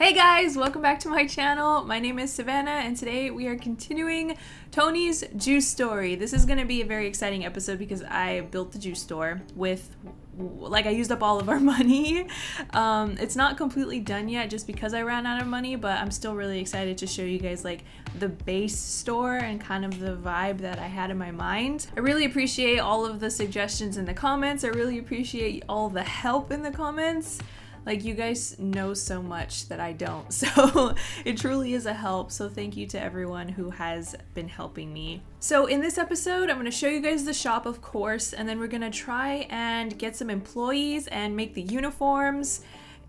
Hey guys, welcome back to my channel. My name is Savannah and today we are continuing Tony's juice story. This is going to be a very exciting episode because I built the juice store with, like, I used up all of our money. It's not completely done yet just because I ran out of money, but I'm still really excited to show you guys like the base store and kind of the vibe that I had in my mind. I really appreciate all of the suggestions in the comments. I really appreciate all the help in the comments. Like, you guys know so much that I don't, so it truly is a help. So thank you to everyone who has been helping me. So in this episode, I'm going to show you guys the shop, of course, and then we're going to try and get some employees and make the uniforms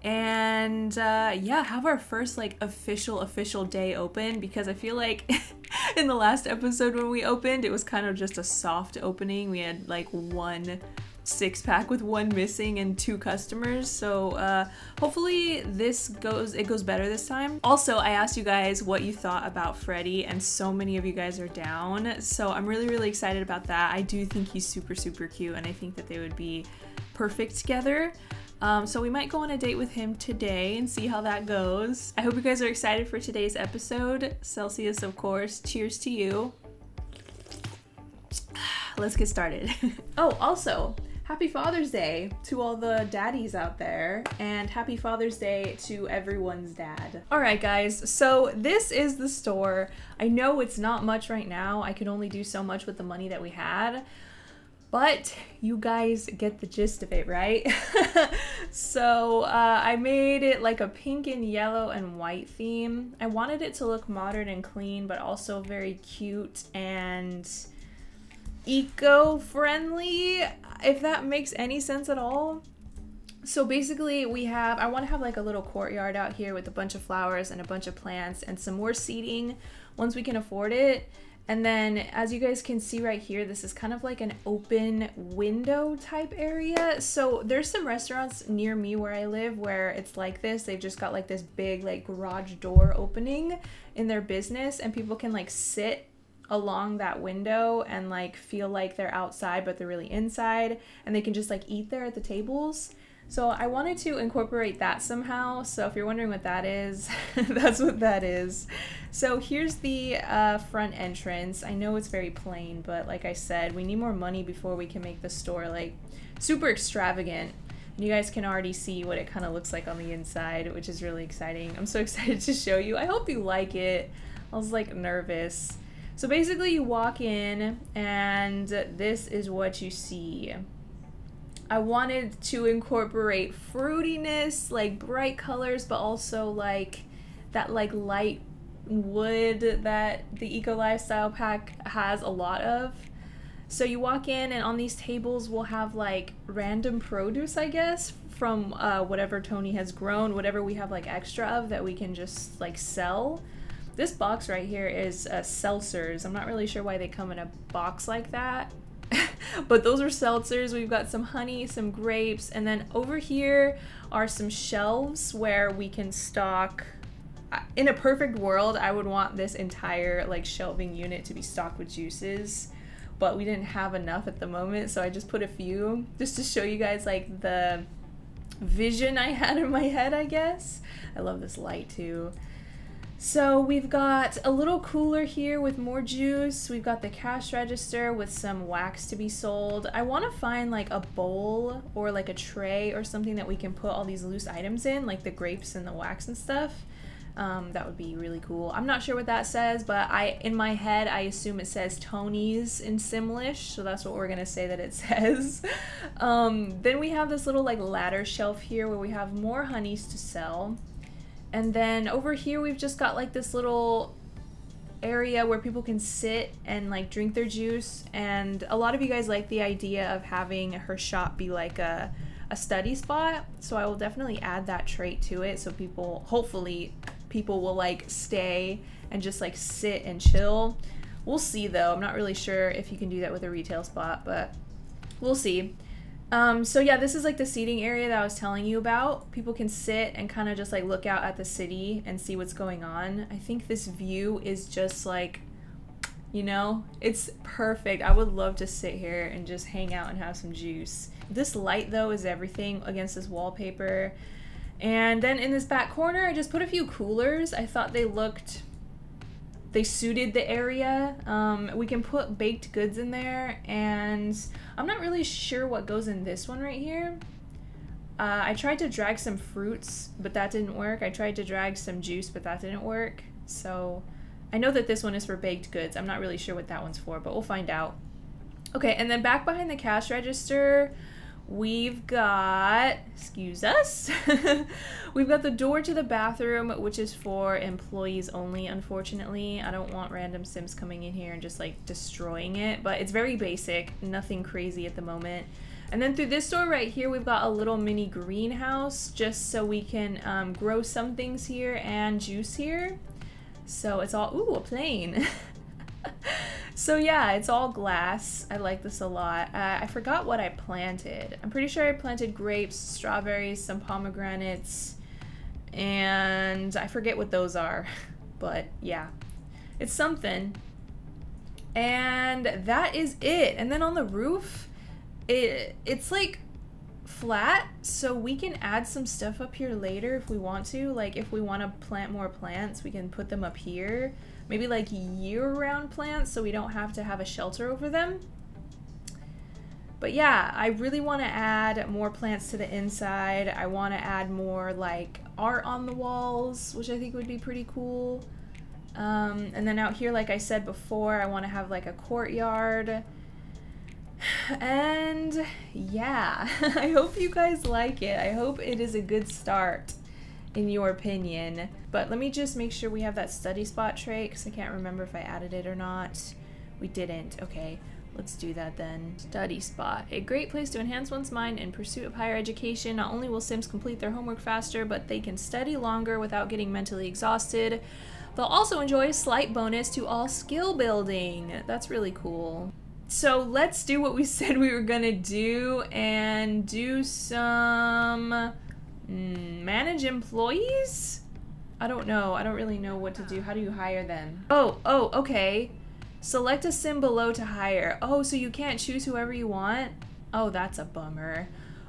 and yeah, have our first like official day open, because I feel like in the last episode when we opened, it was kind of just a soft opening. We had like one six-pack with one missing and two customers, so hopefully it goes better this time. Also, I asked you guys what you thought about Freddy and so many of you guys are down, so I'm really excited about that. I do think he's super cute and I think that they would be perfect together. So we might go on a date with him today and see how that goes. I hope you guys are excited for today's episode. Celsius, of course. Cheers to you. Let's get started. Oh, also, happy Father's Day to all the daddies out there, and happy Father's Day to everyone's dad. All right, guys, so this is the store. I know it's not much right now. I can only do so much with the money that we had, but you guys get the gist of it, right? So I made it like a pink and yellow and white theme. I wanted it to look modern and clean, but also very cute and eco-friendly, if that makes any sense at all. So basically we have, I want to have like a little courtyard out here with a bunch of flowers and a bunch of plants and some more seating once we can afford it. And then as you guys can see right here, this is kind of like an open window type area. So there's some restaurants near me where I live where it's like this. They've just got like this big like garage door opening in their business and people can like sit along that window and like feel like they're outside but they're really inside, and they can just like eat there at the tables. So I wanted to incorporate that somehow. So if you're wondering what that is, that's what that is. So here's the front entrance. I know it's very plain, but like I said, we need more money before we can make the store like super extravagant. You guys can already see what it kind of looks like on the inside, which is really exciting. I'm so excited to show you. I hope you like it. I was like nervous. So basically you walk in and this is what you see. I wanted to incorporate fruitiness, like bright colors, but also like that like light wood that the Eco Lifestyle pack has a lot of. So you walk in and on these tables we'll have like random produce, I guess, from whatever Tony has grown, whatever we have like extra of that we can just like sell. This box right here is seltzers. I'm not really sure why they come in a box like that, but those are seltzers. We've got some honey, some grapes, and then over here are some shelves where we can stock. In a perfect world, I would want this entire like shelving unit to be stocked with juices, but we didn't have enough at the moment, so I just put a few just to show you guys like the vision I had in my head, I guess. I love this light too. So we've got a little cooler here with more juice. We've got the cash register with some wax to be sold. I want to find like a bowl or like a tray or something that we can put all these loose items in, like the grapes and the wax and stuff. That would be really cool. I'm not sure what that says, but in my head, I assume it says Tony's in Simlish, so that's what we're gonna say that it says. Then we have this little like ladder shelf here where we have more honeys to sell. And then over here, we've just got like this little area where people can sit and like drink their juice. And a lot of you guys like the idea of having her shop be like a study spot. So I will definitely add that trait to it. So people, hopefully people will like stay and just like sit and chill. We'll see though. I'm not really sure if you can do that with a retail spot, but we'll see. So yeah, this is like the seating area that I was telling you about. People can sit and kind of just like look out at the city and see what's going on. I think this view is just like, you know, it's perfect. I would love to sit here and just hang out and have some juice. This light though is everything against this wallpaper. And then in this back corner, I just put a few coolers. I thought they looked, they suited the area. We can put baked goods in there, and I'm not really sure what goes in this one right here. I tried to drag some fruits, but that didn't work. I tried to drag some juice, but that didn't work. So I know that this one is for baked goods. I'm not really sure what that one's for, but we'll find out. Okay, and then back behind the cash register, we've got, excuse us, we've got the door to the bathroom, which is for employees only, unfortunately. I don't want random Sims coming in here and just like destroying it, but it's very basic, nothing crazy at the moment. And then through this door right here, we've got a little mini greenhouse just so we can grow some things here and juice here. So it's all, ooh, a plane. So yeah, it's all glass. I like this a lot. I forgot what I planted. I'm pretty sure I planted grapes, strawberries, some pomegranates, and I forget what those are. But yeah, it's something. And that is it. And then on the roof, it's like flat, so we can add some stuff up here later if we want to. Like if we want to plant more plants, we can put them up here. Maybe like year-round plants so we don't have to have a shelter over them. But yeah, I really want to add more plants to the inside. I want to add more like art on the walls, which I think would be pretty cool. And then out here, like I said before, I want to have like a courtyard. And yeah, I hope you guys like it. I hope it is a good start in your opinion. But let me just make sure we have that study spot trait, because I can't remember if I added it or not. We didn't. Okay, let's do that then. Study spot. A great place to enhance one's mind in pursuit of higher education. Not only will Sims complete their homework faster, but they can study longer without getting mentally exhausted. They'll also enjoy a slight bonus to all skill building. That's really cool. So let's do what we said we were gonna do and do some... manage employees? I don't know. I don't really know what to do. How do you hire them? Oh, okay. Select a Sim below to hire. Oh, so you can't choose whoever you want? Oh, that's a bummer.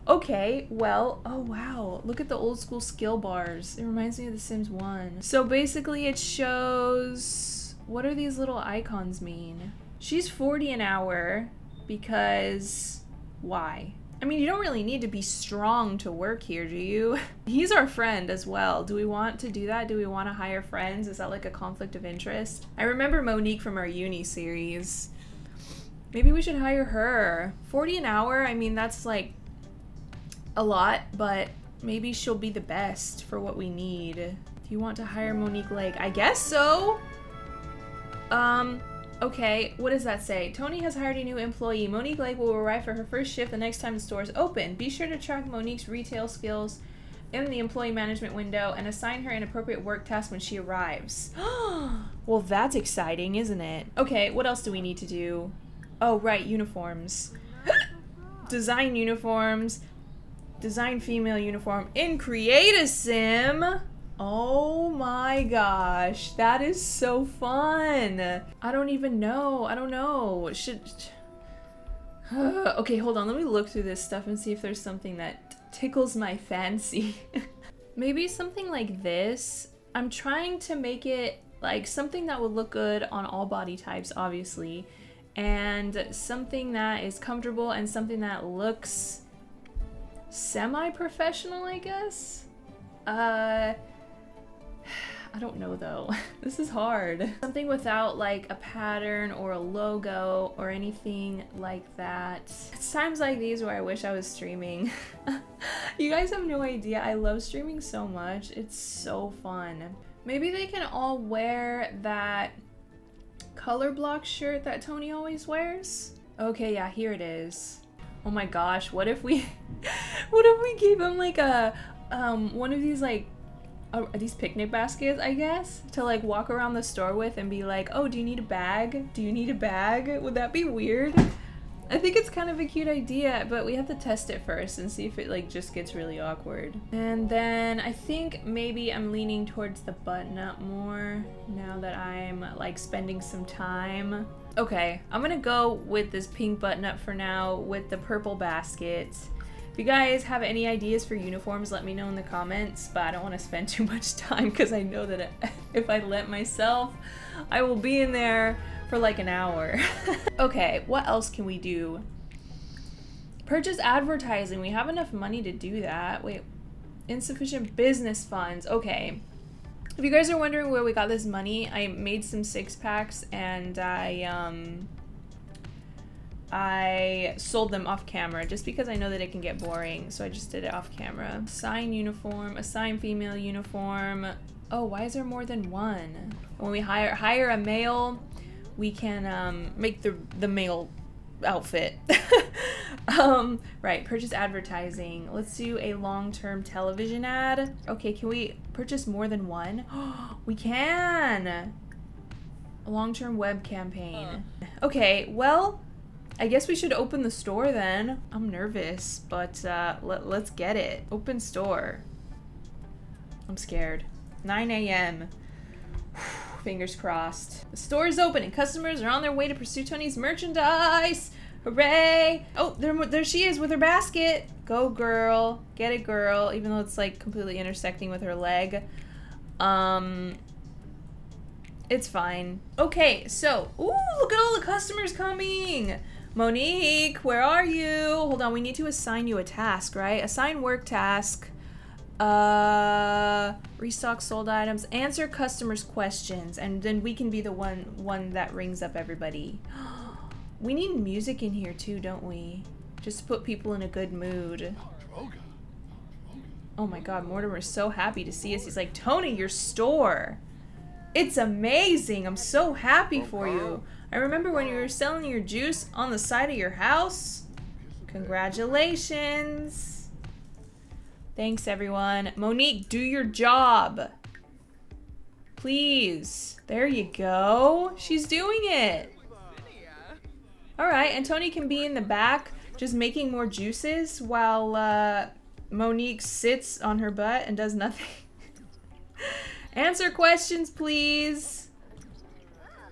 Okay, well, oh wow. Look at the old school skill bars. It reminds me of The Sims 1. So basically it shows... What are these little icons mean? She's 40 an hour because... Why? I mean, you don't really need to be strong to work here, do you? He's our friend as well. Do we want to do that? Do we want to hire friends? Is that like a conflict of interest? I remember Monique from our uni series. Maybe we should hire her. 40 an hour, I mean, that's like a lot, but maybe she'll be the best for what we need. Do you want to hire Monique Blake? I guess so. Okay, what does that say? Tony has hired a new employee. Monique Blake will arrive for her first shift the next time the store is open. Be sure to track Monique's retail skills in the employee management window and assign her an appropriate work task when she arrives. Well, that's exciting, isn't it? Okay, what else do we need to do? Oh, right, uniforms. Design uniforms. Design female uniform. And create a Sim! Oh my gosh, that is so fun. I don't even know. I don't know. Should... Okay, hold on. Let me look through this stuff and see if there's something that tickles my fancy. Maybe something like this. I'm trying to make it like something that would look good on all body types, obviously, and something that is comfortable and something that looks semi-professional, I guess? I don't know though. This is hard. Something without like a pattern or a logo or anything like that. It's times like these where I wish I was streaming. You guys have no idea. I love streaming so much. It's so fun. Maybe they can all wear that color block shirt that Tony always wears. Okay, yeah, here it is. Oh my gosh, what if we what if we gave him like a one of these like are these picnic baskets, I guess, to like walk around the store with and be like, oh, do you need a bag? Do you need a bag? Would that be weird? I think it's kind of a cute idea, but we have to test it first and see if it like just gets really awkward. And then I think maybe I'm leaning towards the button up more now that I'm like spending some time. Okay, I'm gonna go with this pink button up for now with the purple basket. If you guys have any ideas for uniforms, let me know in the comments, but I don't want to spend too much time because I know that if I let myself, I will be in there for like an hour. Okay, what else can we do? Purchase advertising. We have enough money to do that. Wait, insufficient business funds. Okay. If you guys are wondering where we got this money, I made some 6-packs and I sold them off camera just because I know that it can get boring, so I just did it off camera. Assign uniform, assign female uniform. Oh, why is there more than one? When we hire a male, we can make the male outfit. Right, purchase advertising. Let's do a long-term television ad. Okay, can we purchase more than one? We can! A long-term web campaign. Okay, well, I guess we should open the store then. I'm nervous, but let's get it. Open store. I'm scared. 9 a.m. Fingers crossed. The store is open and customers are on their way to pursue Tony's merchandise. Hooray! Oh, there she is with her basket. Go girl, get it girl, even though it's like completely intersecting with her leg. It's fine. Okay, so, ooh, look at all the customers coming. Monique, where are you? Hold on, we need to assign you a task, right? Assign work task. Restock sold items, answer customers' questions, and then we can be the one that rings up everybody. We need music in here too, don't we? Just to put people in a good mood. Oh my god, Mortimer's so happy to see us. He's like, Tony, your store! It's amazing! I'm so happy for you! I remember when you were selling your juice on the side of your house. Congratulations! Thanks, everyone. Monique, do your job. Please. There you go. She's doing it. All right, and Tony can be in the back just making more juices while Monique sits on her butt and does nothing. Answer questions, please.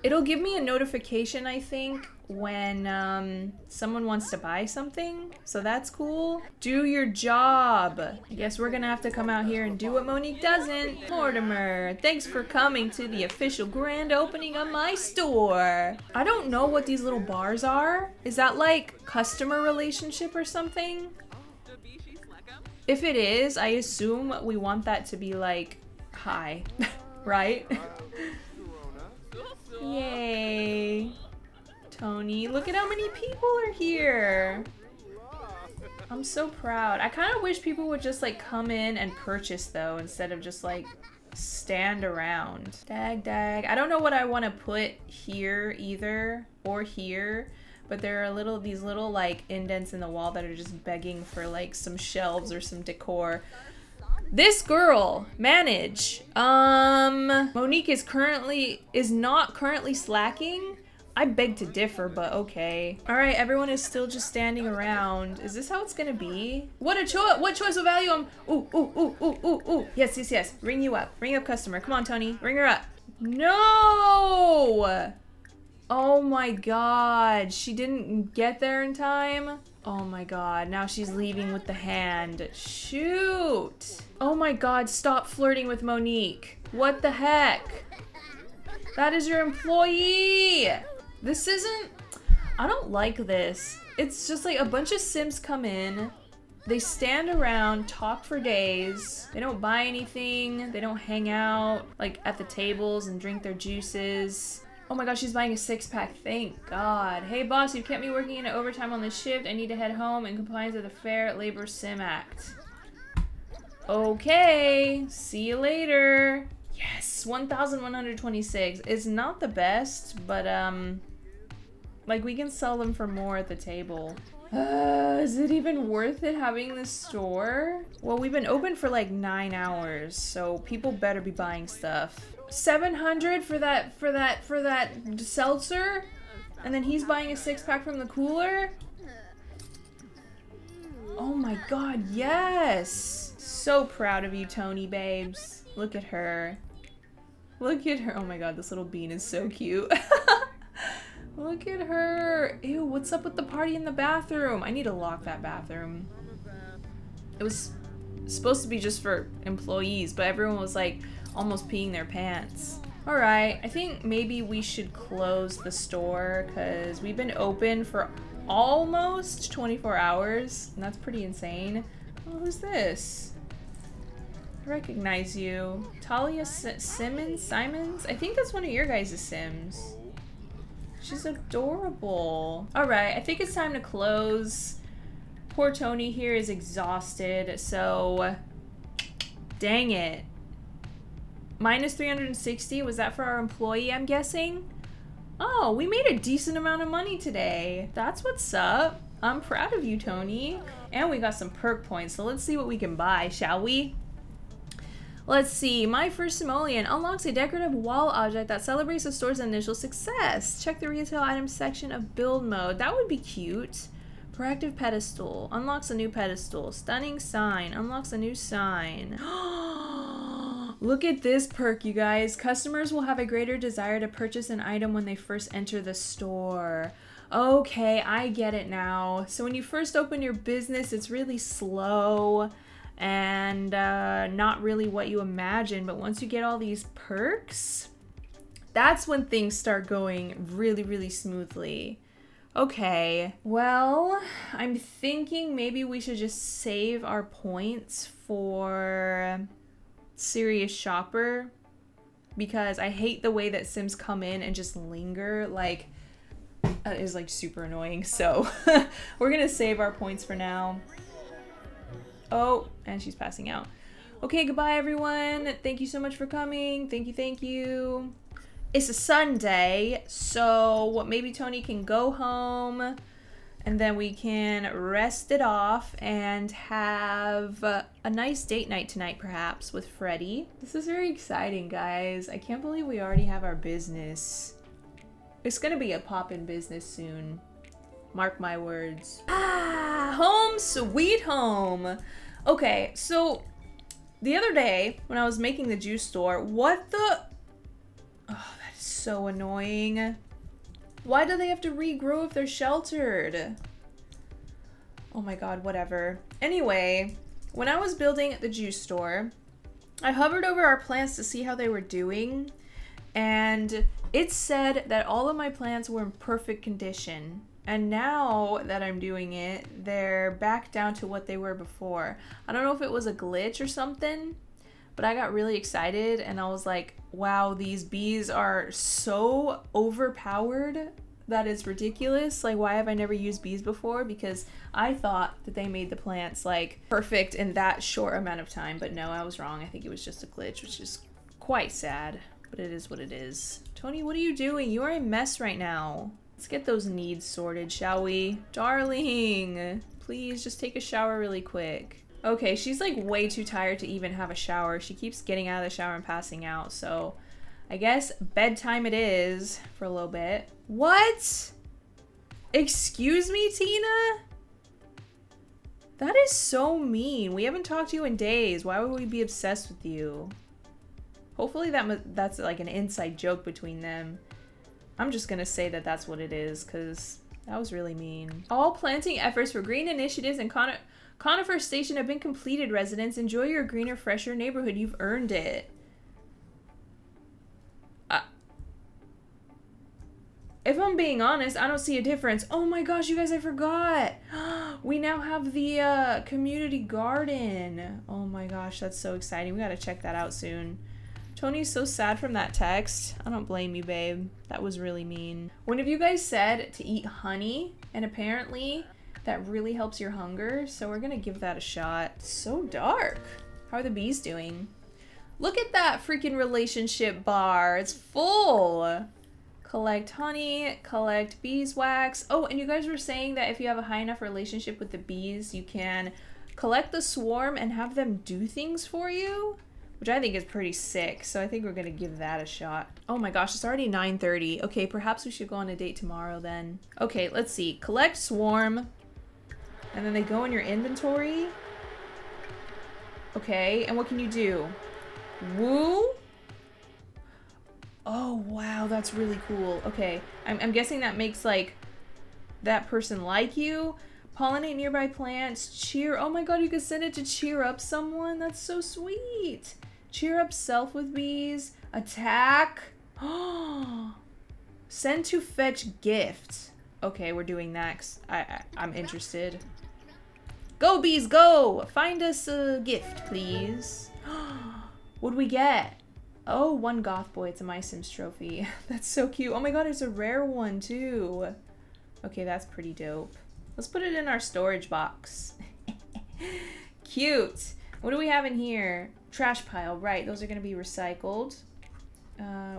It'll give me a notification, I think, when someone wants to buy something, so that's cool. Do your job. I guess we're gonna have to come out here and do what Monique doesn't. Mortimer, thanks for coming to the official grand opening of my store. I don't know what these little bars are. Is that like customer relationship or something? If it is, I assume we want that to be like, hi, right? Yay. Tony, look at how many people are here. I'm so proud. I kind of wish people would just like come in and purchase though, instead of just like stand around. Dag. I don't know what I want to put here either, or here, but there are these little like indents in the wall that are just begging for like some shelves or some decor. This girl, manage. Monique is not currently slacking. I beg to differ, but okay. All right, everyone is still just standing around. Is this how it's gonna be? What choice of value? Ooh. Yes. Ring you up. Ring up customer. Come on, Tony. Ring her up. No! Oh my god. She didn't get there in time. Oh my god. Now she's leaving with the hand. Shoot. Oh my god. Stop flirting with Monique. What the heck? That is your employee! This isn't... I don't like this. It's just like a bunch of Sims come in, they stand around, talk for days, they don't buy anything, they don't hang out, like, at the tables and drink their juices. Oh my gosh, she's buying a 6-pack, thank god. Hey boss, you've kept me working in overtime on this shift, I need to head home in compliance with the Fair Labor Sim Act. Okay, see you later. Yes, 1,126. It's not the best, but, like, we can sell them for more at the table. Is it even worth it having this store? Well, we've been open for, like, 9 hours, so people better be buying stuff. 700 for that seltzer? And then he's buying a 6-pack from the cooler? Oh my god, yes! So proud of you, Tony, babes. Look at her. Look at her. Oh my god, this little bean is so cute. Look at her. Ew, what's up with the party in the bathroom? I need to lock that bathroom. It was supposed to be just for employees, but everyone was like almost peeing their pants. Alright, I think maybe we should close the store because we've been open for almost 24 hours. And that's pretty insane. Oh, who's this? I recognize you. Talia S Simmons? Simons? I think that's one of your guys' Sims. She's adorable. Alright, I think it's time to close. Poor Tony here is exhausted, so dang it. Minus 360, was that for our employee, I'm guessing? Oh, we made a decent amount of money today. That's what's up. I'm proud of you, Tony. And we got some perk points, so let's see what we can buy, shall we? Let's see. My first simoleon unlocks a decorative wall object that celebrates the store's initial success. Check the retail items section of build mode. That would be cute. Proactive pedestal. Unlocks a new pedestal. Stunning sign. Unlocks a new sign. Look at this perk, you guys. Customers will have a greater desire to purchase an item when they first enter the store. Okay, I get it now. So when you first open your business, it's really slow and not really what you imagine. But once you get all these perks, that's when things start going really, really smoothly. Okay, well, I'm thinking maybe we should just save our points for Serious Shopper because I hate the way that Sims come in and just linger. Like, that is like super annoying. So we're gonna save our points for now. Oh, and she's passing out. Okay, goodbye everyone. Thank you so much for coming. Thank you, thank you. It's a Sunday, so maybe Tony can go home and then we can rest it off and have a nice date night tonight, perhaps, with Freddy. This is very exciting, guys. I can't believe we already have our business. It's gonna be a pop-in business soon. Mark my words. Ah, home sweet home. Okay, so the other day when I was making the juice store, what the... Oh, that is so annoying. Why do they have to regrow if they're sheltered? Oh my god, whatever. Anyway, when I was building the juice store, I hovered over our plants to see how they were doing, and it said that all of my plants were in perfect condition. And now that I'm doing it, they're back down to what they were before. I don't know if it was a glitch or something, but I got really excited and I was like, wow, these bees are so overpowered that it's ridiculous. Like, why have I never used bees before? Because I thought that they made the plants like perfect in that short amount of time, but no, I was wrong. I think it was just a glitch, which is quite sad, but it is what it is. Tony, what are you doing? You are a mess right now. Let's get those needs sorted, shall we? Darling, please just take a shower really quick. Okay, she's like way too tired to even have a shower. She keeps getting out of the shower and passing out, so I guess bedtime it is for a little bit. What? Excuse me, Tina? That is so mean. We haven't talked to you in days. Why would we be obsessed with you? Hopefully that's like an inside joke between them. I'm just gonna say that that's what it is, because that was really mean. All planting efforts for green initiatives and Conifer Station have been completed, residents. Enjoy your greener, fresher neighborhood. You've earned it. If I'm being honest, I don't see a difference. Oh my gosh, you guys, I forgot. We now have the community garden. Oh my gosh, that's so exciting. We gotta check that out soon. Tony's so sad from that text. I don't blame you, babe. That was really mean. One of you guys said to eat honey, and apparently that really helps your hunger, so we're gonna give that a shot. So dark. How are the bees doing? Look at that freaking relationship bar. It's full. Collect honey, collect beeswax. Oh, and you guys were saying that if you have a high enough relationship with the bees, you can collect the swarm and have them do things for you, which I think is pretty sick, so I think we're gonna give that a shot. Oh my gosh, it's already 9:30. Okay, perhaps we should go on a date tomorrow then. Okay, let's see. Collect swarm. And then they go in your inventory. Okay, and what can you do? Woo? Oh, wow, that's really cool. Okay, I'm guessing that makes, like, that person like you. Pollinate nearby plants. Cheer. Oh my god, you could send it to cheer up someone. That's so sweet. Cheer up self with bees. Attack. Oh. Send to fetch gift. Okay, we're doing that. I'm interested. Go bees, go! Find us a gift, please. What'd we get? Oh, one goth boy. It's a My Sims trophy. That's so cute. Oh my god, it's a rare one too. Okay, that's pretty dope. Let's put it in our storage box. Cute. What do we have in here? Trash pile. Right, those are gonna be recycled.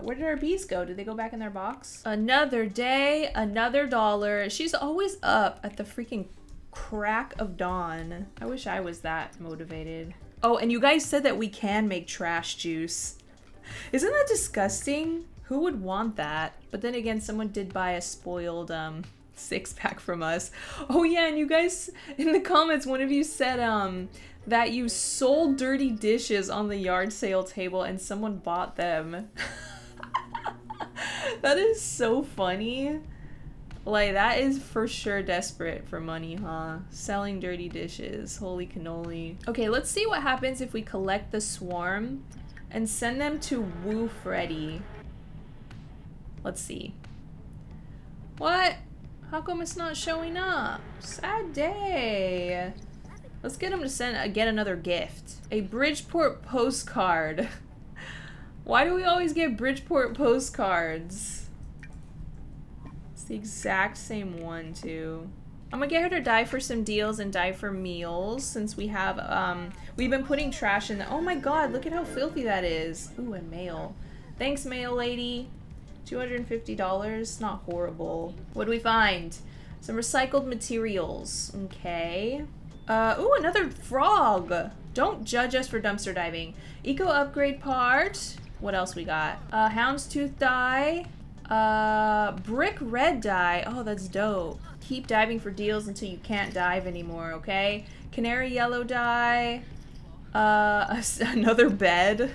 Where did our bees go? Did they go back in their box? Another day, another dollar. She's always up at the freaking crack of dawn. I wish I was that motivated. Oh, and you guys said that we can make trash juice. Isn't that disgusting? Who would want that? But then again, someone did buy a spoiled six-pack from us. Oh yeah, and you guys in the comments, one of you said that you sold dirty dishes on the yard sale table and someone bought them. That is so funny. Like, that is for sure desperate for money, huh? Selling dirty dishes. Holy cannoli. Okay, let's see what happens if we collect the swarm and send them to Woo Freddy. Let's see. What? How come it's not showing up? Sad day. Let's get him to send get another gift. A Bridgeport postcard. Why do we always get Bridgeport postcards? It's the exact same one too. I'm gonna get her to die for some deals and die for meals since we have we've been putting trash in the— oh my god, look at how filthy that is. Ooh, and mail. Thanks, mail lady. $250, not horrible. What do we find? Some recycled materials. Okay. Ooh, another frog! Don't judge us for dumpster diving. Eco upgrade part. What else we got? Houndstooth dye. Brick red dye. Oh, that's dope. Keep diving for deals until you can't dive anymore, okay? Canary yellow dye. Another bed.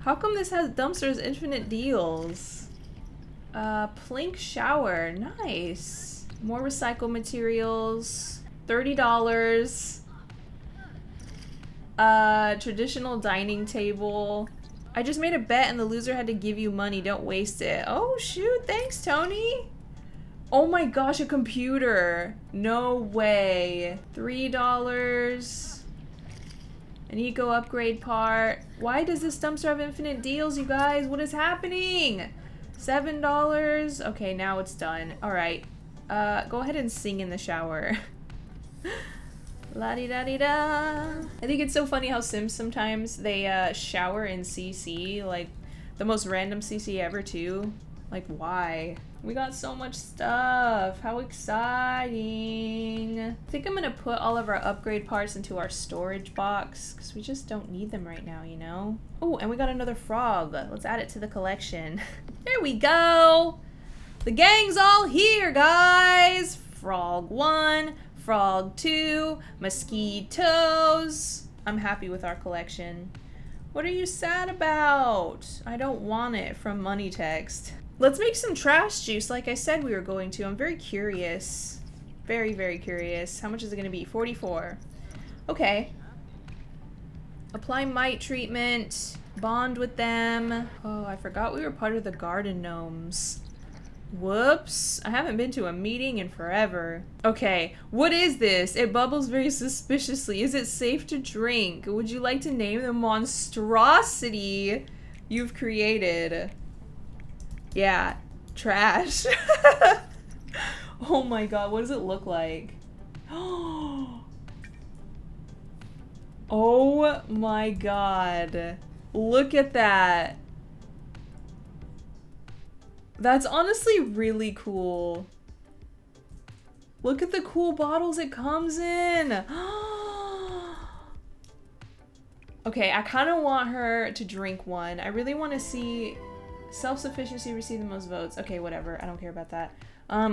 How come this has dumpsters infinite deals? Plink shower. Nice. More recycled materials. $30. Traditional dining table. I just made a bet and the loser had to give you money. Don't waste it. Oh shoot, thanks Tony. Oh my gosh, a computer. No way. $3. An eco upgrade part. Why does this dumpster have infinite deals, you guys? What is happening? $7. Okay, now it's done. All right. Go ahead and sing in the shower. La-di-da-di-da. I think it's so funny how Sims sometimes they shower in CC, like the most random CC ever too. Like, why? We got so much stuff. How exciting. I think I'm gonna put all of our upgrade parts into our storage box because we just don't need them right now, you know? Oh, and we got another frog. Let's add it to the collection. There we go. The gang's all here, guys. Frog 1. Frog 2, mosquitoes. I'm happy with our collection. What are you sad about? I don't want it from Money Text. Let's make some trash juice like I said we were going to. I'm very curious. Very, very curious. How much is it gonna be? 44. Okay. Apply mite treatment. Bond with them. Oh, I forgot we were part of the garden gnomes. Whoops. I haven't been to a meeting in forever. Okay, what is this? It bubbles very suspiciously. Is it safe to drink? Would you like to name the monstrosity you've created? Yeah, trash. Oh my god, what does it look like? Oh my god. Look at that. That's honestly really cool. Look at the cool bottles it comes in. Okay, I kind of want her to drink one. I really want to see self-sufficiency receive the most votes. Okay, whatever. I don't care about that. I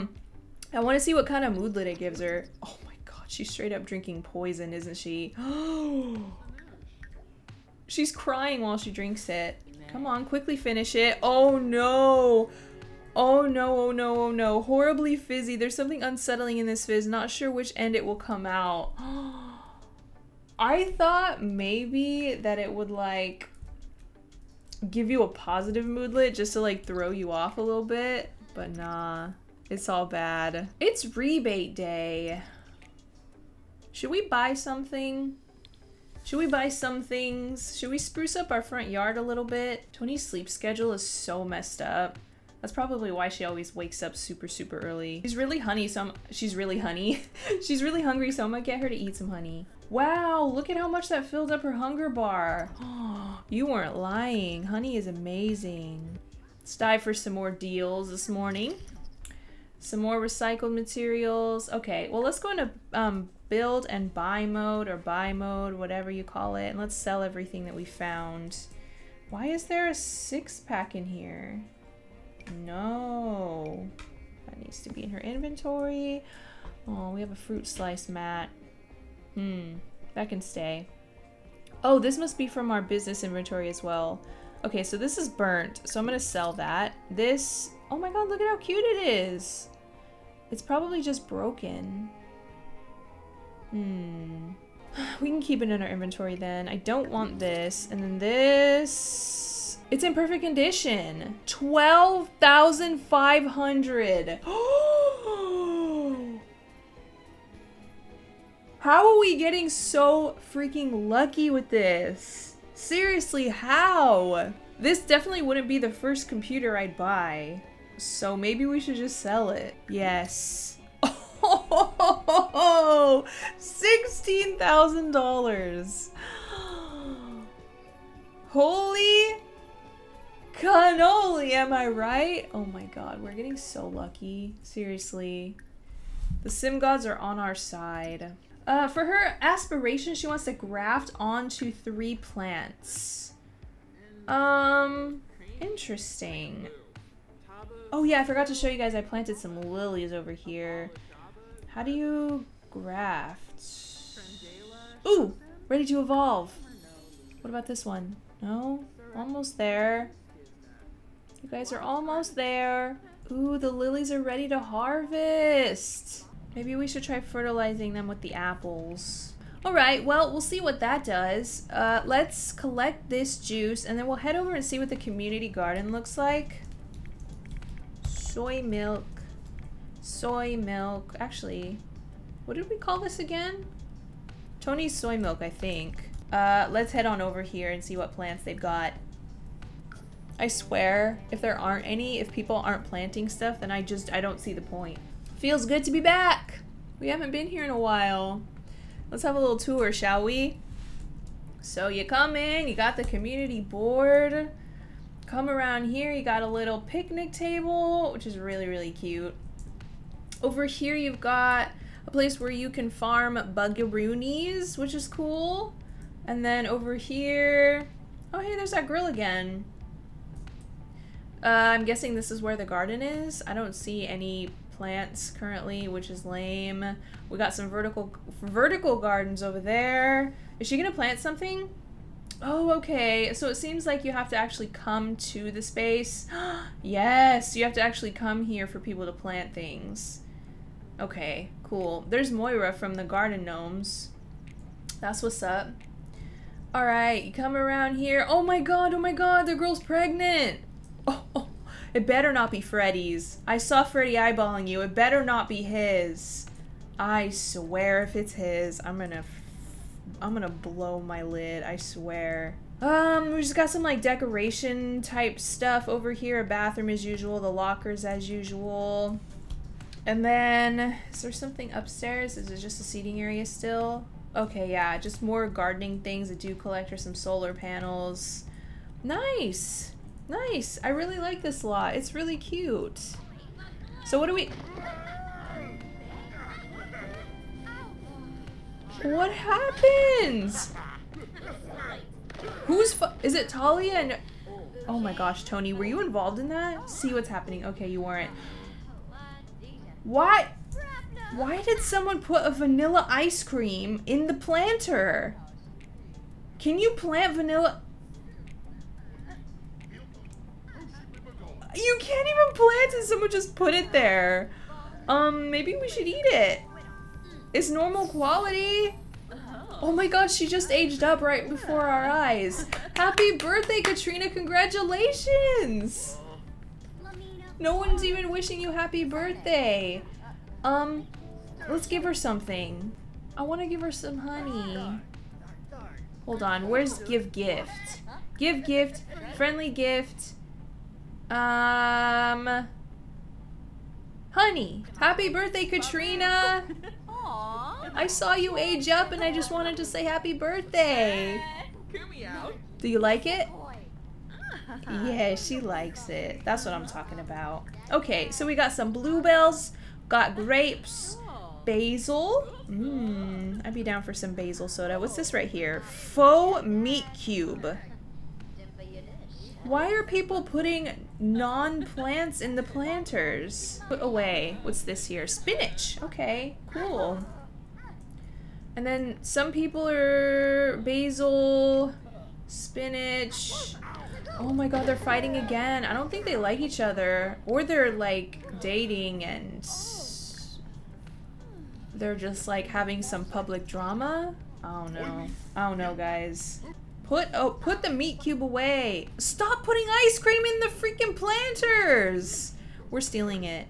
want to see what kind of moodlet it gives her. Oh my god, she's straight up drinking poison, isn't she? She's crying while she drinks it. Come on, quickly finish it. Oh no. Oh no, oh no, oh no. Horribly fizzy. There's something unsettling in this fizz. Not sure which end it will come out. I thought maybe that it would like give you a positive moodlet just to like throw you off a little bit, but nah. It's all bad. It's rebate day. Should we buy something? Should we buy some things? Should we spruce up our front yard a little bit? Tony's sleep schedule is so messed up. That's probably why she always wakes up super, super early. She's really honey, so she's really hungry, so I'm gonna get her to eat some honey. Wow, look at how much that filled up her hunger bar. You weren't lying. Honey is amazing. Let's dive for some more deals this morning. Some more recycled materials. Okay, well let's go into build and buy mode, or buy mode, whatever you call it, and let's sell everything that we found. Why is there a 6-pack in here? No. That needs to be in her inventory. Oh, we have a fruit slice mat. That can stay. Oh, this must be from our business inventory as well. Okay, so this is burnt, so I'm gonna sell that. This, oh my god, look at how cute it is. It's probably just broken. We can keep it in our inventory then. I don't want this. And then this, it's in perfect condition. 12,500. How are we getting so freaking lucky with this? Seriously, how? This definitely wouldn't be the first computer I'd buy. So maybe we should just sell it. Yes. Oh, $16,000. Holy cannoli, am I right? Oh my god, we're getting so lucky. Seriously. The sim gods are on our side. For her aspiration, she wants to graft onto 3 plants. Interesting. Oh yeah, I forgot to show you guys I planted some lilies over here. How do you graft? Ooh! Ready to evolve! What about this one? No? Almost there. You guys are almost there. Ooh, the lilies are ready to harvest! Maybe we should try fertilizing them with the apples. Alright, well, we'll see what that does. Let's collect this juice, and then we'll head over and see what the community garden looks like. Soy milk. Soy milk. Actually, what did we call this again? Tony's soy milk, I think. Let's head on over here and see what plants they've got. I swear, if there aren't any, if people aren't planting stuff, then I don't see the point. Feels good to be back! We haven't been here in a while. Let's have a little tour, shall we? So you come in, you got the community board. Come around here, you got a little picnic table, which is really, really cute. Over here you've got a place where you can farm bugaroonies, which is cool. And then over here... Oh hey, there's that grill again. I'm guessing this is where the garden is. I don't see any plants currently, which is lame. We got some vertical gardens over there. Is she gonna plant something? Oh, okay. So it seems like you have to actually come to the space. Yes, you have to actually come here for people to plant things. Okay, cool. There's Moira from the Garden Gnomes. That's what's up. Alright, you come around here. Oh my god, the girl's pregnant! Oh. It better not be Freddy's. I saw Freddy eyeballing you. It better not be his. I swear if it's his, I'm gonna blow my lid. I swear. We just got some like decoration type stuff over here. A bathroom as usual. The lockers as usual. And then, is there something upstairs? Is it just a seating area still? Okay, yeah. Just more gardening things. A dew collector, some solar panels. Nice! Nice! I really like this lot. It's really cute. So what do we... What happens? Is it Talia and... Oh my gosh, Tony, were you involved in that? See what's happening. Okay, you weren't. What? Why did someone put a vanilla ice cream in the planter? Can you plant vanilla... You can't even plant it. Someone just put it there. Maybe we should eat it. It's normal quality. Oh my god, she just aged up right before our eyes. Happy birthday, Katrina. Congratulations. No one's even wishing you happy birthday. Let's give her something. I want to give her some honey. Hold on, where's give gift? Give gift, friendly gift. Honey, happy birthday, Katrina. I saw you age up and I just wanted to say happy birthday. Do you like it? Yeah, she likes it. That's what I'm talking about. Okay, so we got some bluebells, got grapes, basil. I'd be down for some basil soda. What's this right here? Faux meat cube. Why are people putting non-plants in the planters? Put away. What's this here? Spinach. Okay, cool. And then some people are basil, spinach. Oh my god, they're fighting again. I don't think they like each other. Or they're like dating and they're just like having some public drama. Oh no. I don't know, guys. Put the meat cube away. Stop putting ice cream in the freaking planters. We're stealing it.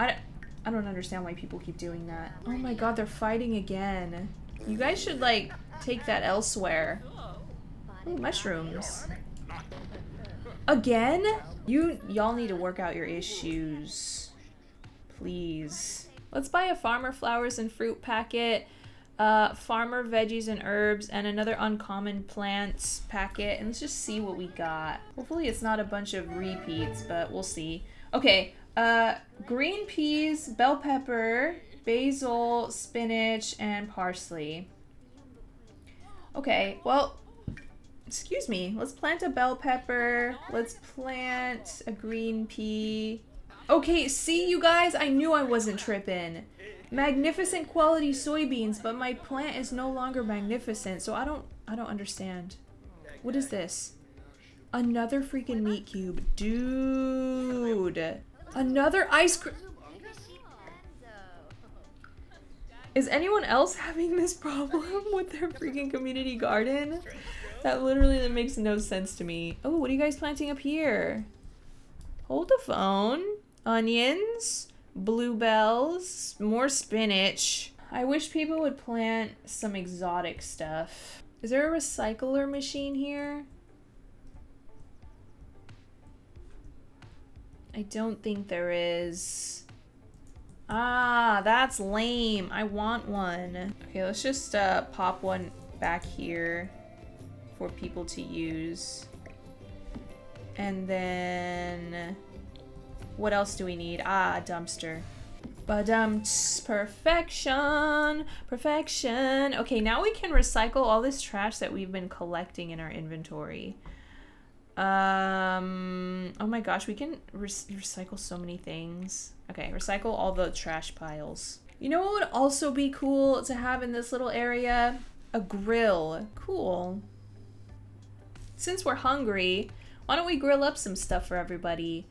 I don't understand why people keep doing that. Oh my god, they're fighting again. You guys should like take that elsewhere. Ooh, mushrooms. Again? Y'all need to work out your issues. Please. Let's buy a farmer flowers and fruit packet, farmer veggies and herbs, and another uncommon plants packet, and let's just see what we got. Hopefully it's not a bunch of repeats, but we'll see. Okay, green peas, bell pepper, basil, spinach, and parsley. Okay, well, excuse me. Let's plant a bell pepper. Let's plant a green pea. Okay, see you guys? I knew I wasn't tripping. Magnificent quality soybeans, but my plant is no longer magnificent, so I don't understand. What is this? Another freaking meat cube. Dude. Another ice cream. Is anyone else having this problem with their freaking community garden? That literally makes no sense to me. Oh, what are you guys planting up here? Hold the phone. Onions, bluebells, more spinach. I wish people would plant some exotic stuff. Is there a recycler machine here? I don't think there is. Ah, that's lame. I want one. Okay, let's just pop one back here for people to use. And then what else do we need? Ah, a dumpster. Ba-dumps. Perfection. Perfection. Okay, now we can recycle all this trash that we've been collecting in our inventory. Oh my gosh, we can recycle so many things. Okay, recycle all the trash piles. You know what would also be cool to have in this little area? A grill. Cool. Since we're hungry, why don't we grill up some stuff for everybody?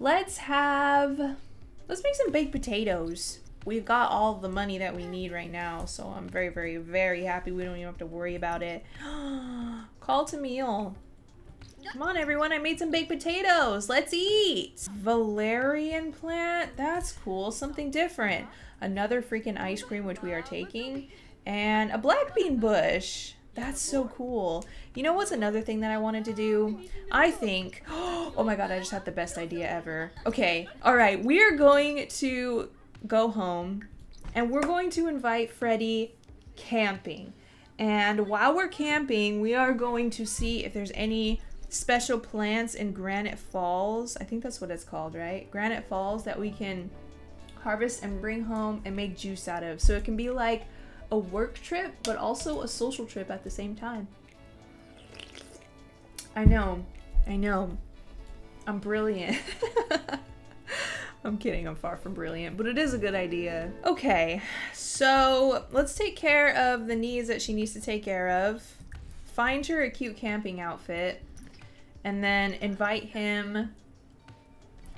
Let's make some baked potatoes. We've got all the money that we need right now, so I'm very, very, very happy we don't even have to worry about it. Call to meal. Come on, everyone, I made some baked potatoes. Let's eat. Valerian plant, that's cool, something different. Another freaking ice cream, which we are taking, and a black bean bush. That's so cool. You know what's another thing that I wanted to do? I think, oh my god, I just had the best idea ever. Okay, all right, we are going to go home and we're going to invite Freddy camping. And while we're camping, we are going to see if there's any special plants in Granite Falls. I think that's what it's called, right? Granite Falls that we can harvest and bring home and make juice out of. So it can be like a work trip, but also a social trip at the same time. I know. I'm brilliant. I'm kidding, I'm far from brilliant, but it is a good idea. Okay, so let's take care of the needs that she needs to take care of. Find her a cute camping outfit, and then invite him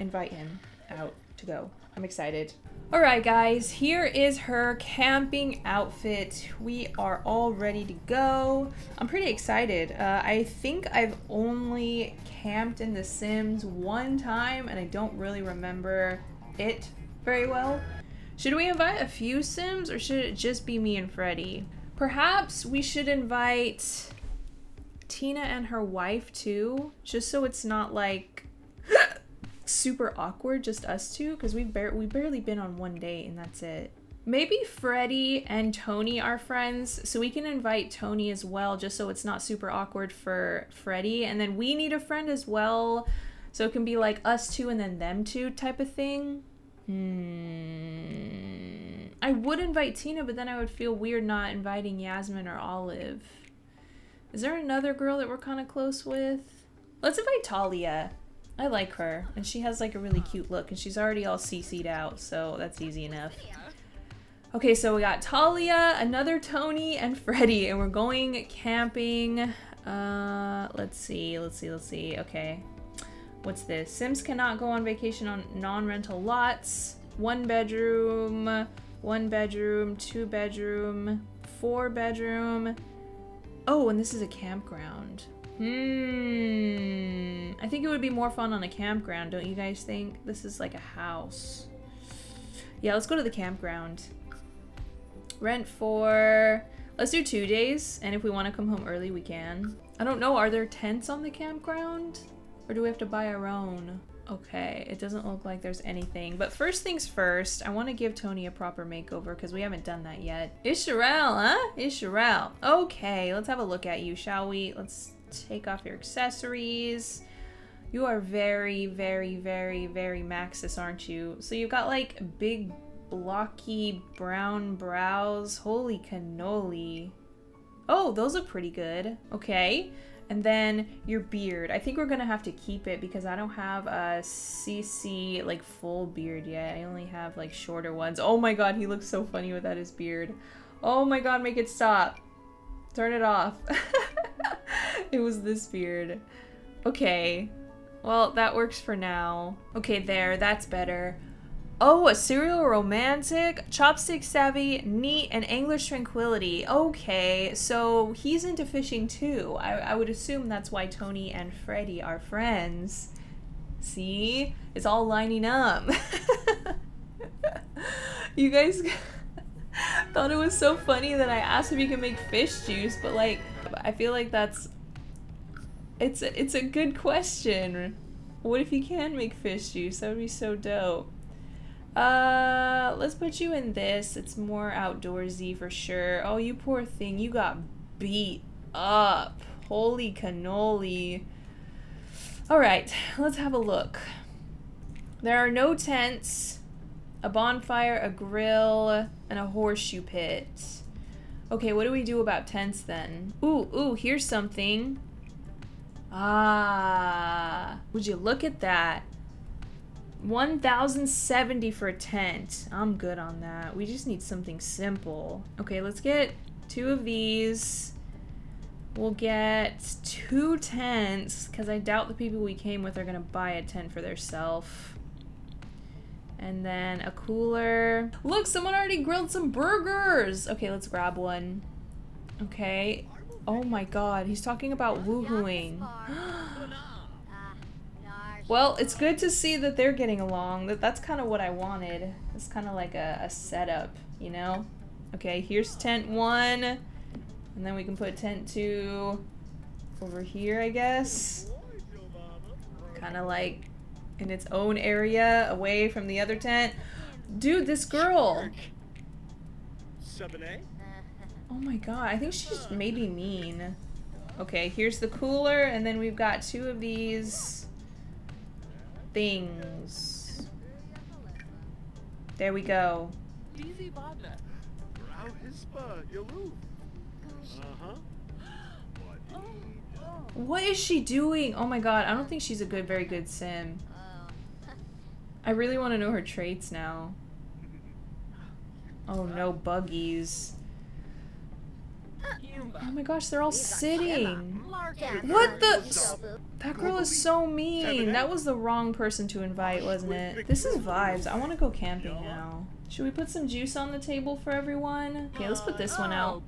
invite him out to go. I'm excited. All right, guys, here is her camping outfit. We are all ready to go. I'm pretty excited. I think I've only camped in The Sims one time, and I don't really remember it very well. Should we invite a few Sims, or should it just be me and Freddy? Perhaps we should invite Tina and her wife too, just so it's not like super awkward, just us two, because we've barely been on one date and that's it. Maybe Freddy and Tony are friends, so we can invite Tony as well, just so it's not super awkward for Freddy. And then we need a friend as well, so it can be like us two and then them two type of thing. I would invite Tina, but then I would feel weird not inviting Yasmin or Olive. Is there another girl that we're kind of close with? Let's invite Talia. I like her, and she has like a really cute look, and she's already all CC'd out, so that's easy enough. Okay, so we got Talia, another Tony, and Freddy, and we're going camping. Let's see. Okay, what's this? Sims cannot go on vacation on non-rental lots. 1 bedroom, 2 bedroom, 4 bedroom. Oh, and this is a campground. I think it would be more fun on a campground, don't you guys think? This is like a house. Yeah, let's go to the campground. Rent for... Let's do 2 days, and if we want to come home early, we can. I don't know, are there tents on the campground? Or do we have to buy our own? Okay, it doesn't look like there's anything. But first things first, I want to give Tony a proper makeover because we haven't done that yet. It's Cherelle, huh? It's Cherelle. Okay, let's have a look at you, shall we? Let's... Take off your accessories. You are very, very, very, very Maxis, aren't you? So you've got like big, blocky, brown brows. Holy cannoli. Oh, those look pretty good. Okay. And then your beard. I think we're gonna have to keep it because I don't have a CC like full beard yet. I only have like shorter ones. Oh my god, he looks so funny without his beard. Oh my god, make it stop. Turn it off. It was this beard. Okay. Well, that works for now. Okay, there. That's better. Oh, a serial romantic, chopstick savvy, neat, and angler's tranquility. Okay, so he's into fishing too. I would assume that's why Tony and Freddy are friends. See? It's all lining up. You guys... thought it was so funny that I asked if you can make fish juice, but like I feel like that's it's a good question. What if you can make fish juice? That would be so dope. Let's put you in this. It's more outdoorsy for sure. Oh, you poor thing, you got beat up. Holy cannoli. All right, let's have a look. There are no tents. A bonfire, a grill, and a horseshoe pit. Okay, what do we do about tents then? Ooh, here's something. Ah, would you look at that? 1,070 for a tent. I'm good on that. We just need something simple. Okay, let's get 2 of these. We'll get 2 tents, because I doubt the people we came with are gonna buy a tent for themselves. And then a cooler. Look, someone already grilled some burgers. Okay, let's grab one. Okay. Oh my god, he's talking about woohooing. Well, it's good to see that they're getting along. That's kind of what I wanted. It's kind of like a setup, you know? Okay, here's tent 1. And then we can put tent 2 over here, I guess. Kind of like... in its own area, away from the other tent. Dude, this girl! 7A? Oh my god, I think she's maybe mean. Okay, here's the cooler, and then we've got 2 of these... things. There we go. What is she doing? Oh my god, I don't think she's a very good Sim. I really want to know her traits now. Oh no, buggies. Oh my gosh, they're all sitting. What the? That girl is so mean. That was the wrong person to invite, wasn't it? This is vibes. I want to go camping now. Should we put some juice on the table for everyone? Okay, let's put this one out.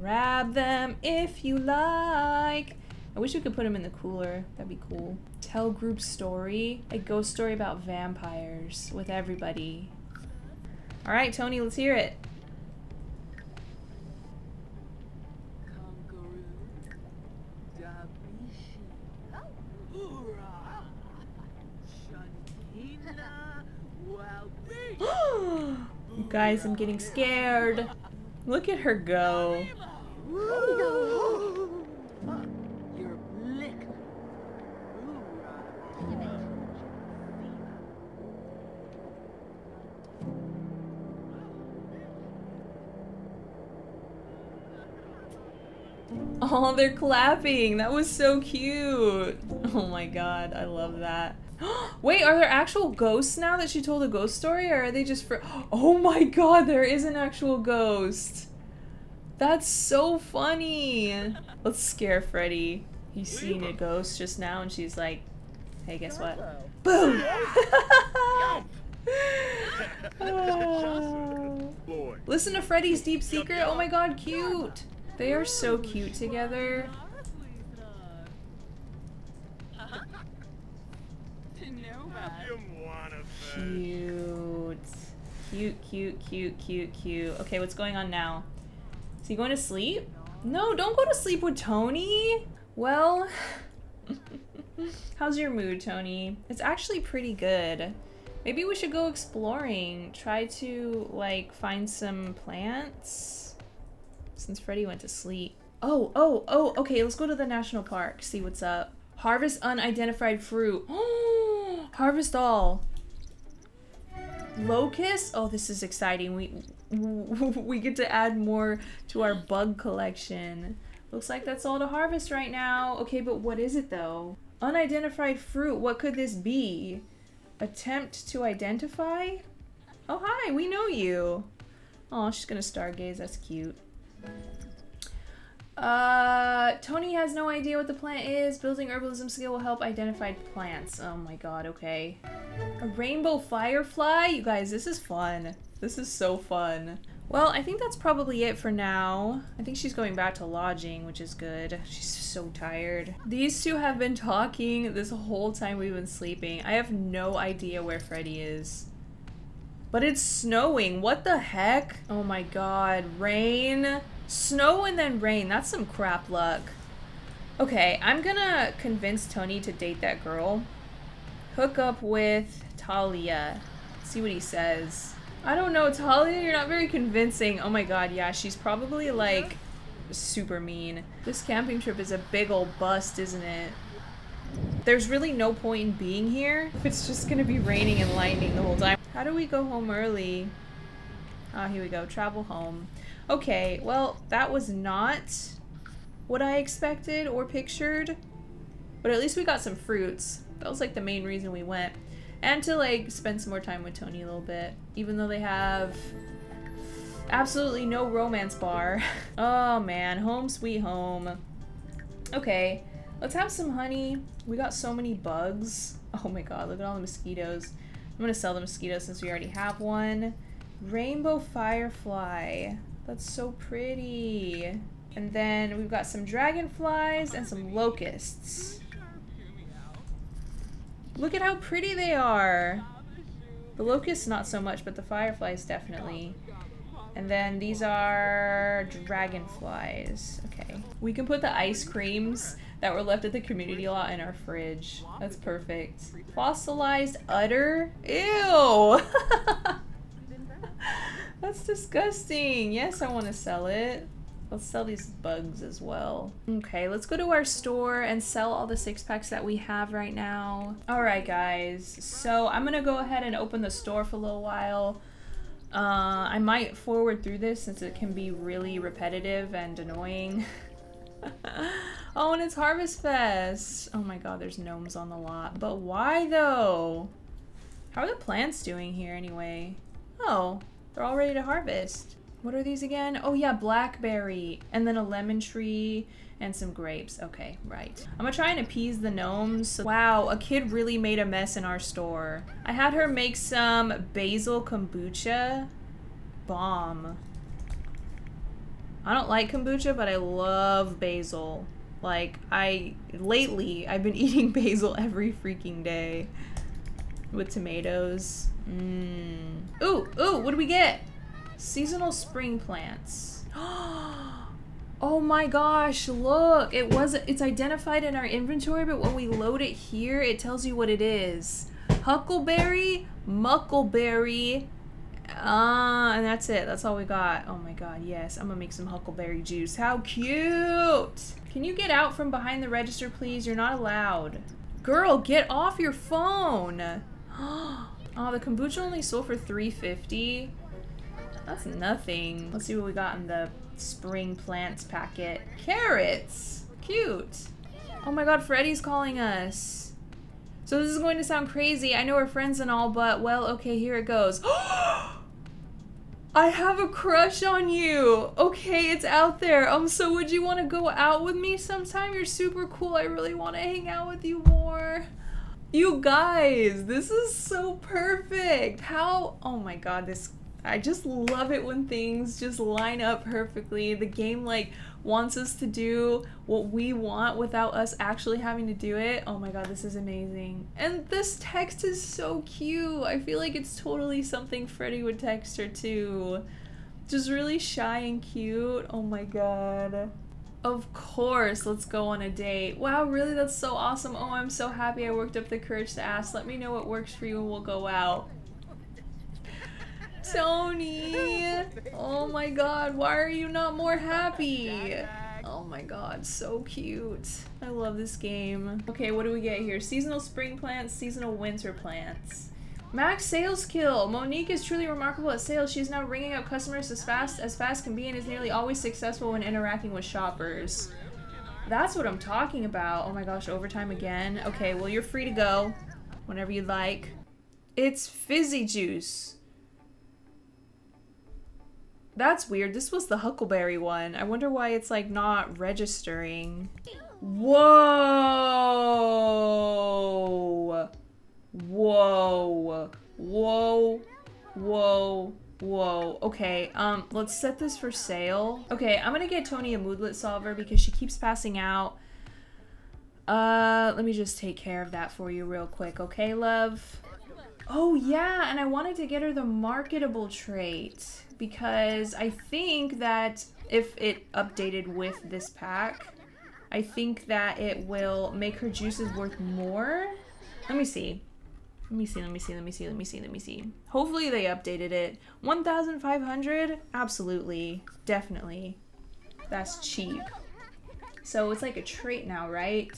Grab them if you like. I wish we could put them in the cooler. That'd be cool. Tell group story. A ghost story about vampires with everybody. All right, Tony, let's hear it. You guys, I'm getting scared. Look at her go. Oh, they're clapping. That was so cute. Oh my god, I love that. Wait, are there actual ghosts now that she told a ghost story, or are they just for— Oh my god, there is an actual ghost! That's so funny! Let's scare Freddy. He's seen a ghost just now, and she's like, hey, guess what? Boom! Listen to Freddy's deep secret? Oh my god, cute! They are so cute together. Cute. Cute, cute, cute, cute, cute. Okay, what's going on now? Is he going to sleep? No, don't go to sleep with Tony! Well... How's your mood, Tony? It's actually pretty good. Maybe we should go exploring. Try to, like, find some plants? Since Freddy went to sleep. Oh, okay, let's go to the national park. See what's up. Harvest unidentified fruit. Oh, harvest all. Locust? Oh, this is exciting. We get to add more to our bug collection. Looks like that's all to harvest right now. Okay, but what is it though? Unidentified fruit. What could this be? Attempt to identify? Oh, hi, we know you. Oh, she's gonna stargaze. That's cute. Tony has no idea what the plant is. Building herbalism skill will help identify plants. Oh my god, okay. A rainbow firefly? You guys, this is fun. This is so fun. Well, I think that's probably it for now. I think she's going back to lodging, which is good. She's so tired. These two have been talking this whole time we've been sleeping. I have no idea where Freddy is. But it's snowing. What the heck? Oh my god. Rain. Snow and then rain. That's some crap luck. Okay, I'm gonna convince Tony to date that girl. Hook up with Talia. See what he says. I don't know, Talia, you're not very convincing. Oh my god, yeah, she's probably like super mean. This camping trip is a big old bust, isn't it? There's really no point in being here. It's just gonna be raining and lightning the whole time. How do we go home early? Ah, here we go. Travel home. Okay, well, that was not what I expected or pictured, but at least we got some fruits. That was like the main reason we went, and to like spend some more time with Tony a little bit, even though they have absolutely no romance bar. Oh man, home sweet home. Okay, let's have some honey. We got so many bugs. Oh my god, look at all the mosquitoes. I'm gonna sell the mosquitoes since we already have one. Rainbow firefly. That's so pretty. And then we've got some dragonflies and some locusts. Look at how pretty they are. The locusts not so much, but the fireflies definitely. And then these are dragonflies. Okay. We can put the ice creams that were left at the community lot in our fridge. That's perfect. Fossilized udder? Ew! That's disgusting. Yes, I want to sell it. Let's sell these bugs as well. Okay, let's go to our store and sell all the 6-packs that we have right now. Alright guys, so I'm gonna go ahead and open the store for a little while. I might forward through this since it can be really repetitive and annoying. Oh, and it's Harvest Fest! Oh my god, there's gnomes on the lot. But why though? How are the plants doing here anyway? Oh, they're all ready to harvest. What are these again? Oh yeah, blackberry, and then a lemon tree, and some grapes. Okay, right. I'm gonna try and appease the gnomes. Wow, a kid really made a mess in our store. I had her make some basil kombucha. Bomb. I don't like kombucha, but I love basil. Like, lately, I've been eating basil every freaking day. With tomatoes. Mmm. Ooh, ooh, what do we get? Seasonal spring plants. Oh my gosh, look! It's identified in our inventory, but when we load it here, it tells you what it is. Huckleberry, muckleberry, and that's it. That's all we got. Oh my god, yes. I'm gonna make some huckleberry juice. How cute! Can you get out from behind the register, please? You're not allowed. Girl, get off your phone! Oh, the kombucha only sold for $3.50. That's nothing. Let's see what we got in the spring plants packet. Carrots! Cute! Oh my god, Freddy's calling us. So this is going to sound crazy. I know we're friends and all, but, well, okay, here it goes. I have a crush on you! Okay, it's out there. So would you want to go out with me sometime? You're super cool. I really want to hang out with you more. You guys, this is so perfect. How? Oh my god, this... I just love it when things just line up perfectly. The game like wants us to do what we want without us actually having to do it. Oh my god, this is amazing. And this text is so cute. I feel like it's totally something Freddy would text her too. Just really shy and cute. Oh my god. Of course, let's go on a date. Wow, really? That's so awesome. Oh, I'm so happy I worked up the courage to ask. Let me know what works for you and we'll go out. Tony! Oh my god, why are you not more happy? Oh my god, so cute. I love this game. Okay, what do we get here? Seasonal spring plants, seasonal winter plants. Max sales kill! Monique is truly remarkable at sales. She's now ringing up customers as fast can be and is nearly always successful when interacting with shoppers. That's what I'm talking about. Oh my gosh, overtime again. Okay, well you're free to go whenever you'd like. It's fizzy juice. That's weird. This was the huckleberry one. I wonder why it's like not registering. Whoa! Whoa. Whoa. Whoa. Whoa. Okay, let's set this for sale. Okay, I'm gonna get Tony a moodlet solver because she keeps passing out. Let me just take care of that for you real quick, okay, love? Oh yeah, and I wanted to get her the marketable trait because I think that if it updated with this pack, I think that it will make her juices worth more. Let me see. Let me see. Hopefully they updated it. 1,500? Absolutely. Definitely. That's cheap. So it's like a trait now, right?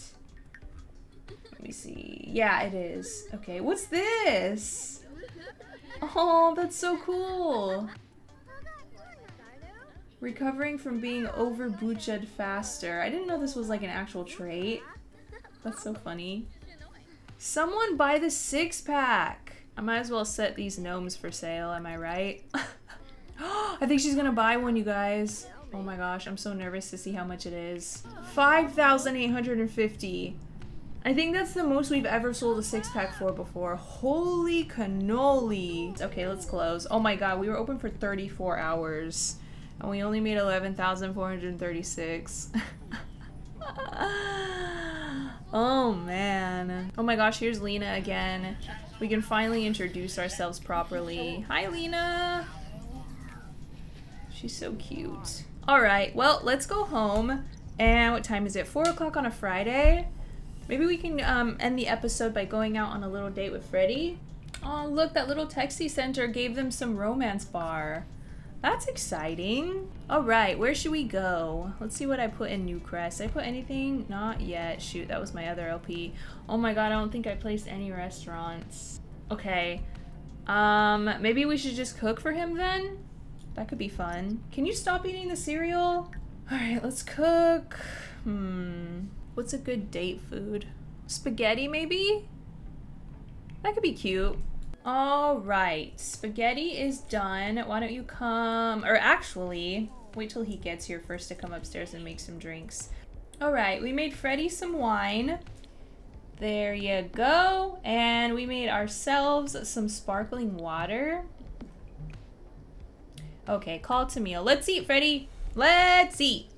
Let me see. Yeah, it is. Okay, what's this? Oh, that's so cool. Recovering from being over-butchered faster. I didn't know this was like an actual trait. That's so funny. Someone buy the 6-pack. I might as well set these gnomes for sale, am I right? I think she's gonna buy one, you guys. Oh my gosh, I'm so nervous to see how much it is. 5,850. I think that's the most we've ever sold a 6-pack for before. Holy cannoli. Okay, let's close. Oh my god, we were open for 34 hours and we only made 11,436. Oh man. Oh my gosh, here's Lena again. We can finally introduce ourselves properly. Hi, Lena. She's so cute. All right, well, let's go home. And what time is it? 4 o'clock on a Friday? Maybe we can end the episode by going out on a little date with Freddy. Oh, look, that little texty center gave them some romance bar. That's exciting. All right, where should we go? Let's see what I put in Newcrest. Did I put anything? Not yet. Shoot, that was my other LP. Oh my god, I don't think I placed any restaurants. Okay. Maybe we should just cook for him then? That could be fun. Can you stop eating the cereal? All right, let's cook. What's a good date food? Spaghetti, maybe? That could be cute. All right, spaghetti is done. Why don't you come, or actually, wait till he gets here first to come upstairs and make some drinks. All right, we made Freddy some wine. There you go. And we made ourselves some sparkling water. Okay, call to meal. Let's eat, Freddy. Let's eat.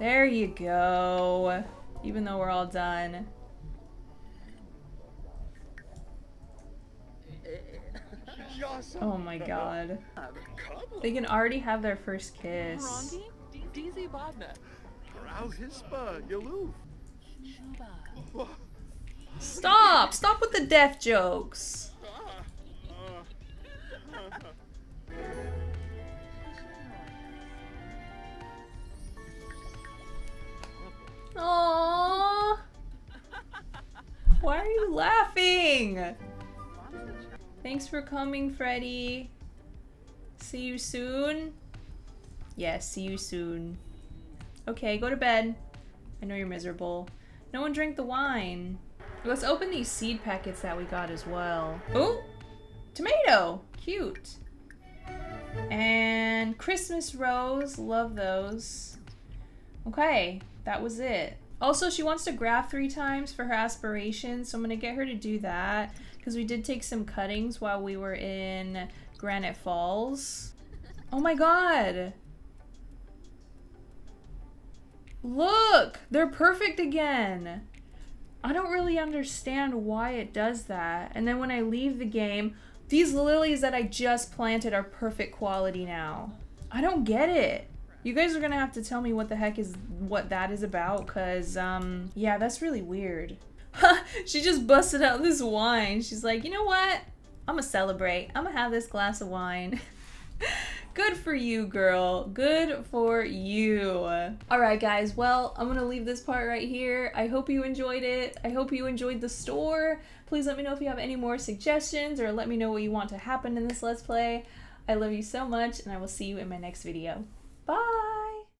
There you go. Even though we're all done. Oh my god. They can already have their first kiss. Stop! Stop with the death jokes! Aww! Why are you laughing? Thanks for coming, Freddy. See you soon? Yes, yeah, see you soon. Okay, go to bed. I know you're miserable. No one drank the wine. Let's open these seed packets that we got as well. Oh, tomato, cute. And Christmas rose, love those. Okay, that was it. Also, she wants to graph 3 times for her aspirations, so I'm gonna get her to do that because we did take some cuttings while we were in Granite Falls. Oh my god. Look, they're perfect again. I don't really understand why it does that. And then when I leave the game, these lilies that I just planted are perfect quality now. I don't get it. You guys are gonna have to tell me what the heck is what that is about, cause yeah, that's really weird. She just busted out this wine. She's like, you know what? I'ma celebrate. I'ma have this glass of wine. Good for you, girl. Good for you. All right, guys. Well, I'm gonna leave this part right here. I hope you enjoyed it. I hope you enjoyed the store. Please let me know if you have any more suggestions or let me know what you want to happen in this Let's Play. I love you so much, and I will see you in my next video. Bye!